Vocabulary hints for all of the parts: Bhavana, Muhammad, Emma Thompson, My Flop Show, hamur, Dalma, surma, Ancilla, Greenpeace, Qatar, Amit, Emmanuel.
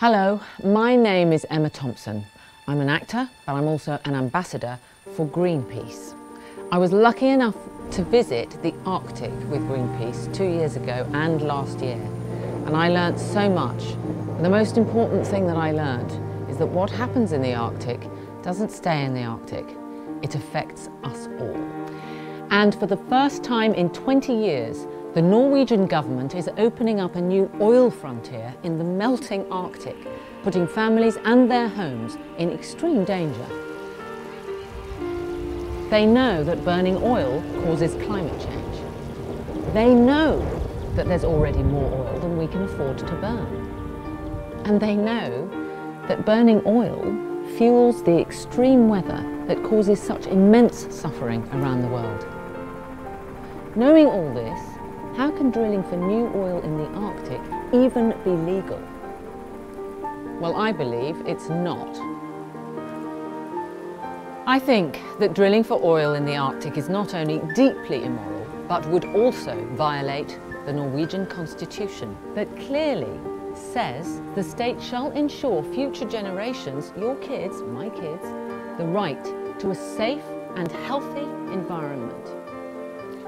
Hello, my name is Emma Thompson. I'm an actor, but I'm also an ambassador for Greenpeace. I was lucky enough to visit the Arctic with Greenpeace 2 years ago and last year, and I learnt so much. The most important thing that I learnt is that what happens in the Arctic doesn't stay in the Arctic. It affects us all. And for the first time in 20 years, the Norwegian government is opening up a new oil frontier in the melting Arctic, putting families and their homes in extreme danger. They know that burning oil causes climate change. They know that there's already more oil than we can afford to burn. And they know that burning oil fuels the extreme weather that causes such immense suffering around the world. Knowing all this, how can drilling for new oil in the Arctic even be legal? Well, I believe it's not. I think that drilling for oil in the Arctic is not only deeply immoral, but would also violate the Norwegian constitution that clearly says the state shall ensure future generations, your kids, my kids, the right to a safe and healthy environment.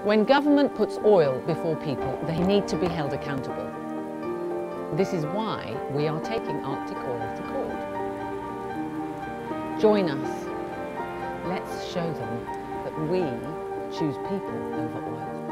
When government puts oil before people, they need to be held accountable. This is why we are taking Arctic Oil to court. Join us. Let's show them that we choose people over oil.